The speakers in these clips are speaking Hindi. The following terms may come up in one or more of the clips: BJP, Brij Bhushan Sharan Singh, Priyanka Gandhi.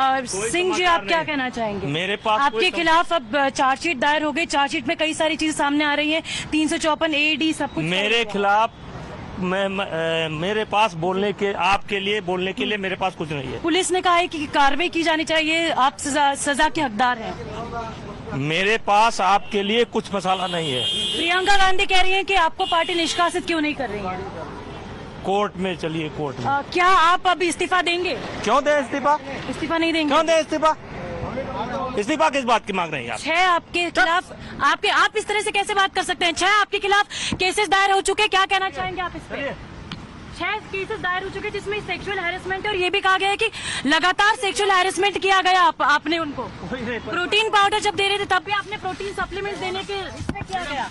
सिंह जी, आप क्या कहना चाहेंगे? मेरे पास आपके खिलाफ अब चार्जशीट दायर हो गई, चार्जशीट में कई सारी चीजें सामने आ रही है, 354 AD सब कुछ मेरे खिलाफ। मेरे पास बोलने के, आपके लिए बोलने के लिए मेरे पास कुछ नहीं है। पुलिस ने कहा है कि कार्रवाई की जानी चाहिए, आप सजा के हकदार हैं। मेरे पास आपके लिए कुछ मसाला नहीं है। प्रियंका गांधी कह रही है कि आपको पार्टी निष्कासित क्यों नहीं कर रही है? कोर्ट में चलिए, कोर्ट में। क्या आप अब इस्तीफा देंगे? क्यों दें इस्तीफा? इस्तीफा नहीं देंगे। क्यों दें इस्तीफा? इस्तीफा किस बात की मांग रही है आप? 6 आपके खिलाफ, आपके, आप इस तरह से कैसे बात कर सकते हैं? 6 आपके खिलाफ केसेस दायर हो चुके, क्या कहना चाहेंगे आप इस पर? 6 केसेस दायर हो चुके जिसमें सेक्सुअल हैरेसमेंट, और ये भी कहा गया है कि लगातार सेक्सुअल हैरेसमेंट किया गया आपने उनको। प्रोटीन पाउडर जब दे रहे थे तब भी आपने प्रोटीन सप्लीमेंट देने के इसमें किया गया।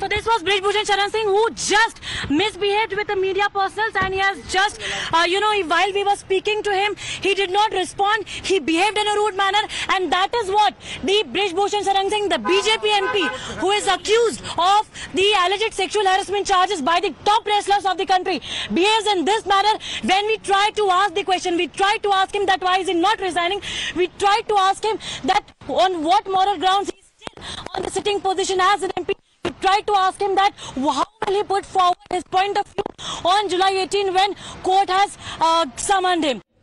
So this was Brij Bhushan Sharan Singh, who just misbehaved with the media personals, and he has just, while we were speaking to him, he did not respond. He behaved in a rude manner, and that is what the Brij Bhushan Sharan Singh, the BJP MP, who is accused of the alleged sexual harassment charges by the top wrestlers of the country, behaves in this manner. When we try to ask the question, we try to ask him that why is he not resigning? We try to ask him that on what moral grounds he is still on the sitting position as an MP. We tried to ask him that how will he put forward his point of view on July 18 when court has summoned him.